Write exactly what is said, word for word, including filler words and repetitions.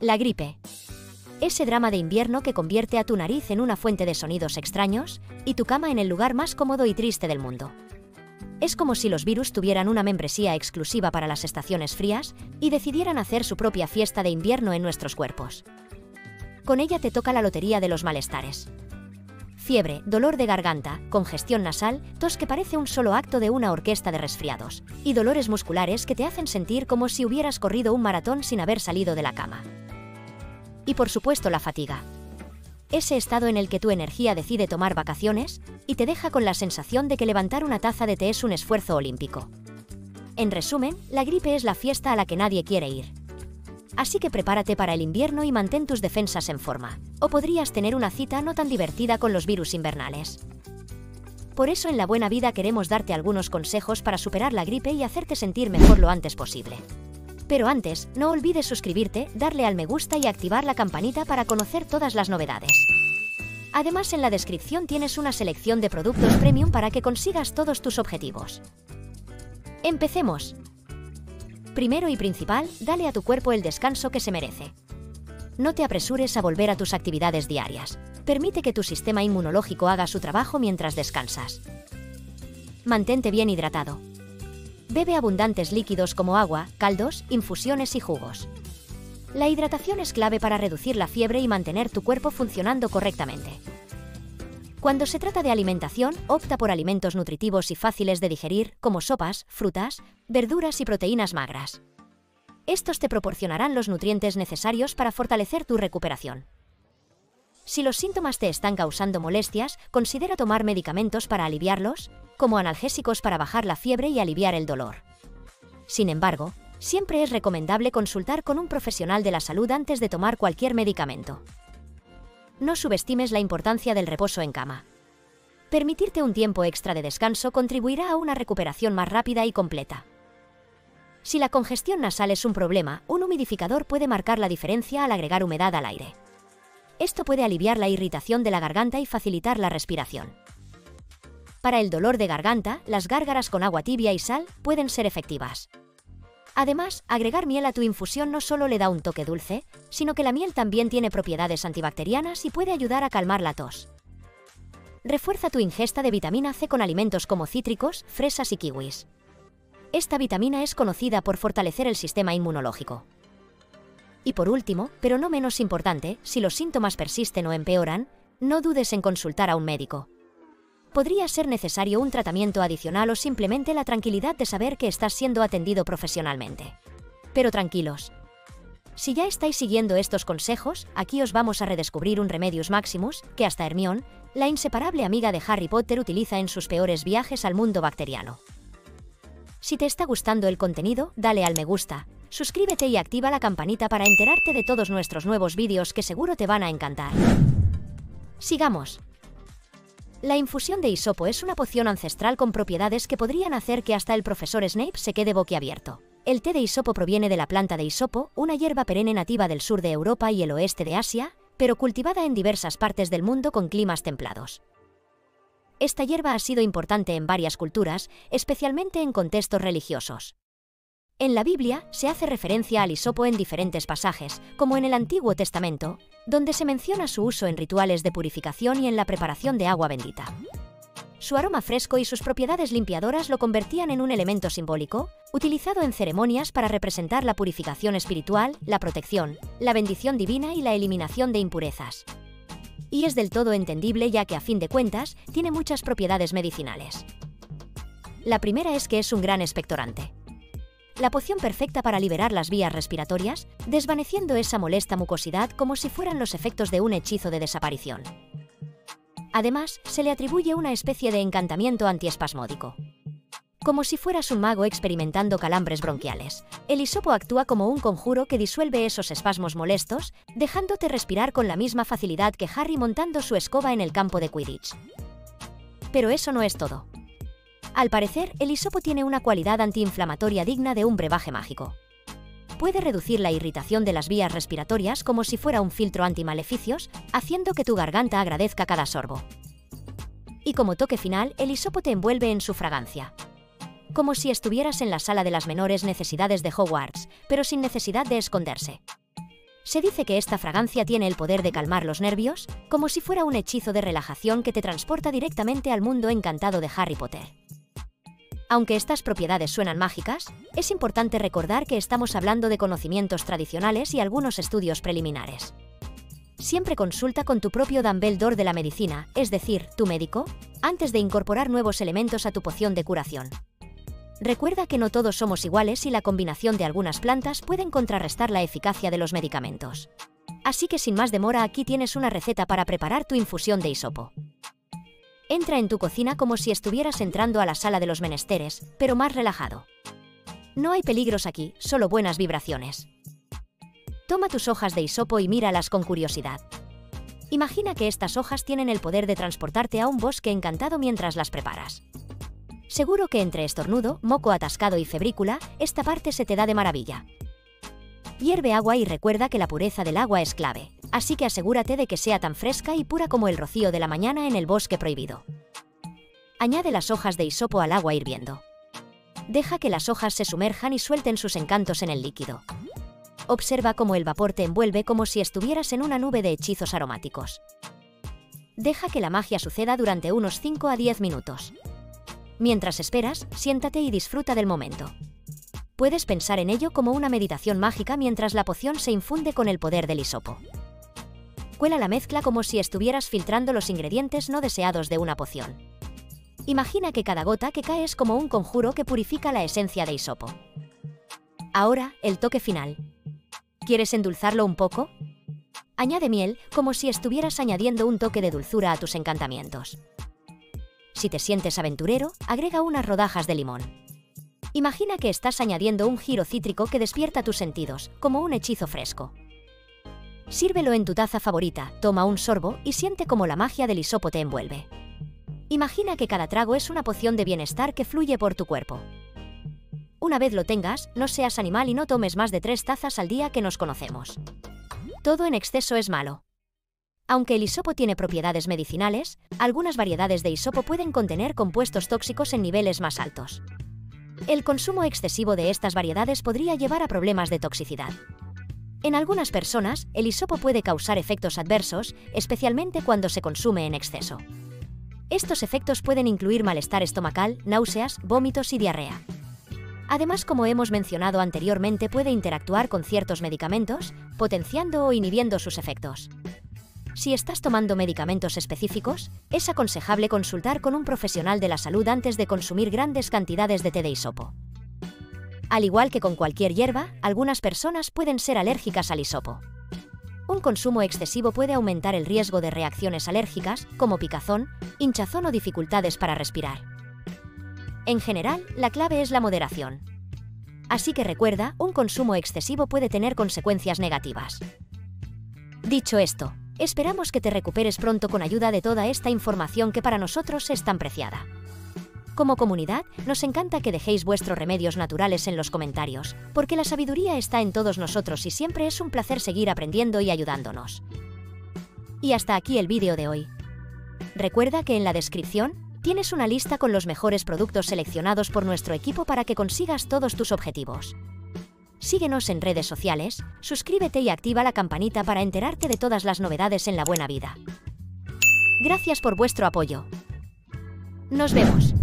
La gripe. Ese drama de invierno que convierte a tu nariz en una fuente de sonidos extraños y tu cama en el lugar más cómodo y triste del mundo. Es como si los virus tuvieran una membresía exclusiva para las estaciones frías y decidieran hacer su propia fiesta de invierno en nuestros cuerpos. Con ella te toca la lotería de los malestares. Fiebre, dolor de garganta, congestión nasal, tos que parece un solo acto de una orquesta de resfriados, y dolores musculares que te hacen sentir como si hubieras corrido un maratón sin haber salido de la cama. Y por supuesto la fatiga. Ese estado en el que tu energía decide tomar vacaciones y te deja con la sensación de que levantar una taza de té es un esfuerzo olímpico. En resumen, la gripe es la fiesta a la que nadie quiere ir. Así que prepárate para el invierno y mantén tus defensas en forma, o podrías tener una cita no tan divertida con los virus invernales. Por eso en La Buena Vida queremos darte algunos consejos para superar la gripe y hacerte sentir mejor lo antes posible. Pero antes, no olvides suscribirte, darle al me gusta y activar la campanita para conocer todas las novedades. Además, en la descripción tienes una selección de productos premium para que consigas todos tus objetivos. ¡Empecemos! Primero y principal, dale a tu cuerpo el descanso que se merece. No te apresures a volver a tus actividades diarias. Permite que tu sistema inmunológico haga su trabajo mientras descansas. Mantente bien hidratado. Bebe abundantes líquidos como agua, caldos, infusiones y jugos. La hidratación es clave para reducir la fiebre y mantener tu cuerpo funcionando correctamente. Cuando se trata de alimentación, opta por alimentos nutritivos y fáciles de digerir, como sopas, frutas, verduras y proteínas magras. Estos te proporcionarán los nutrientes necesarios para fortalecer tu recuperación. Si los síntomas te están causando molestias, considera tomar medicamentos para aliviarlos, como analgésicos para bajar la fiebre y aliviar el dolor. Sin embargo, siempre es recomendable consultar con un profesional de la salud antes de tomar cualquier medicamento. No subestimes la importancia del reposo en cama. Permitirte un tiempo extra de descanso contribuirá a una recuperación más rápida y completa. Si la congestión nasal es un problema, un humidificador puede marcar la diferencia al agregar humedad al aire. Esto puede aliviar la irritación de la garganta y facilitar la respiración. Para el dolor de garganta, las gárgaras con agua tibia y sal pueden ser efectivas. Además, agregar miel a tu infusión no solo le da un toque dulce, sino que la miel también tiene propiedades antibacterianas y puede ayudar a calmar la tos. Refuerza tu ingesta de vitamina ce con alimentos como cítricos, fresas y kiwis. Esta vitamina es conocida por fortalecer el sistema inmunológico. Y por último, pero no menos importante, si los síntomas persisten o empeoran, no dudes en consultar a un médico. Podría ser necesario un tratamiento adicional o simplemente la tranquilidad de saber que estás siendo atendido profesionalmente. Pero tranquilos. Si ya estáis siguiendo estos consejos, aquí os vamos a redescubrir un Remedius Maximus que hasta Hermione, la inseparable amiga de Harry Potter, utiliza en sus peores viajes al mundo bacteriano. Si te está gustando el contenido, dale al me gusta, suscríbete y activa la campanita para enterarte de todos nuestros nuevos vídeos que seguro te van a encantar. Sigamos. La infusión de hisopo es una poción ancestral con propiedades que podrían hacer que hasta el profesor Snape se quede boquiabierto. El té de hisopo proviene de la planta de hisopo, una hierba perenne nativa del sur de Europa y el oeste de Asia, pero cultivada en diversas partes del mundo con climas templados. Esta hierba ha sido importante en varias culturas, especialmente en contextos religiosos. En la Biblia se hace referencia al hisopo en diferentes pasajes, como en el Antiguo Testamento, donde se menciona su uso en rituales de purificación y en la preparación de agua bendita. Su aroma fresco y sus propiedades limpiadoras lo convertían en un elemento simbólico, utilizado en ceremonias para representar la purificación espiritual, la protección, la bendición divina y la eliminación de impurezas. Y es del todo entendible ya que a fin de cuentas tiene muchas propiedades medicinales. La primera es que es un gran expectorante. La poción perfecta para liberar las vías respiratorias, desvaneciendo esa molesta mucosidad como si fueran los efectos de un hechizo de desaparición. Además, se le atribuye una especie de encantamiento antiespasmódico. Como si fueras un mago experimentando calambres bronquiales, el hisopo actúa como un conjuro que disuelve esos espasmos molestos, dejándote respirar con la misma facilidad que Harry montando su escoba en el campo de Quidditch. Pero eso no es todo. Al parecer, el hisopo tiene una cualidad antiinflamatoria digna de un brebaje mágico. Puede reducir la irritación de las vías respiratorias como si fuera un filtro antimaleficios, haciendo que tu garganta agradezca cada sorbo. Y como toque final, el hisopo te envuelve en su fragancia. Como si estuvieras en la sala de las menores necesidades de Hogwarts, pero sin necesidad de esconderse. Se dice que esta fragancia tiene el poder de calmar los nervios, como si fuera un hechizo de relajación que te transporta directamente al mundo encantado de Harry Potter. Aunque estas propiedades suenan mágicas, es importante recordar que estamos hablando de conocimientos tradicionales y algunos estudios preliminares. Siempre consulta con tu propio Dumbledore de la medicina, es decir, tu médico, antes de incorporar nuevos elementos a tu poción de curación. Recuerda que no todos somos iguales y la combinación de algunas plantas pueden contrarrestar la eficacia de los medicamentos. Así que sin más demora, aquí tienes una receta para preparar tu infusión de hisopo. Entra en tu cocina como si estuvieras entrando a la sala de los menesteres, pero más relajado. No hay peligros aquí, solo buenas vibraciones. Toma tus hojas de hisopo y míralas con curiosidad. Imagina que estas hojas tienen el poder de transportarte a un bosque encantado mientras las preparas. Seguro que entre estornudo, moco atascado y febrícula, esta parte se te da de maravilla. Hierve agua y recuerda que la pureza del agua es clave, así que asegúrate de que sea tan fresca y pura como el rocío de la mañana en el bosque prohibido. Añade las hojas de hisopo al agua hirviendo. Deja que las hojas se sumerjan y suelten sus encantos en el líquido. Observa cómo el vapor te envuelve como si estuvieras en una nube de hechizos aromáticos. Deja que la magia suceda durante unos cinco a diez minutos. Mientras esperas, siéntate y disfruta del momento. Puedes pensar en ello como una meditación mágica mientras la poción se infunde con el poder del hisopo. Cuela la mezcla como si estuvieras filtrando los ingredientes no deseados de una poción. Imagina que cada gota que cae es como un conjuro que purifica la esencia de hisopo. Ahora, el toque final. ¿Quieres endulzarlo un poco? Añade miel, como si estuvieras añadiendo un toque de dulzura a tus encantamientos. Si te sientes aventurero, agrega unas rodajas de limón. Imagina que estás añadiendo un giro cítrico que despierta tus sentidos, como un hechizo fresco. Sírvelo en tu taza favorita, toma un sorbo y siente cómo la magia del hisopo te envuelve. Imagina que cada trago es una poción de bienestar que fluye por tu cuerpo. Una vez lo tengas, no seas animal y no tomes más de tres tazas al día, que nos conocemos. Todo en exceso es malo. Aunque el hisopo tiene propiedades medicinales, algunas variedades de hisopo pueden contener compuestos tóxicos en niveles más altos. El consumo excesivo de estas variedades podría llevar a problemas de toxicidad. En algunas personas, el hisopo puede causar efectos adversos, especialmente cuando se consume en exceso. Estos efectos pueden incluir malestar estomacal, náuseas, vómitos y diarrea. Además, como hemos mencionado anteriormente, puede interactuar con ciertos medicamentos, potenciando o inhibiendo sus efectos. Si estás tomando medicamentos específicos, es aconsejable consultar con un profesional de la salud antes de consumir grandes cantidades de té de hisopo. Al igual que con cualquier hierba, algunas personas pueden ser alérgicas al hisopo. Un consumo excesivo puede aumentar el riesgo de reacciones alérgicas, como picazón, hinchazón o dificultades para respirar. En general, la clave es la moderación. Así que recuerda, un consumo excesivo puede tener consecuencias negativas. Dicho esto, esperamos que te recuperes pronto con ayuda de toda esta información que para nosotros es tan preciada. Como comunidad, nos encanta que dejéis vuestros remedios naturales en los comentarios, porque la sabiduría está en todos nosotros y siempre es un placer seguir aprendiendo y ayudándonos. Y hasta aquí el vídeo de hoy. Recuerda que en la descripción tienes una lista con los mejores productos seleccionados por nuestro equipo para que consigas todos tus objetivos. Síguenos en redes sociales, suscríbete y activa la campanita para enterarte de todas las novedades en La Buena Vida. Gracias por vuestro apoyo. Nos vemos.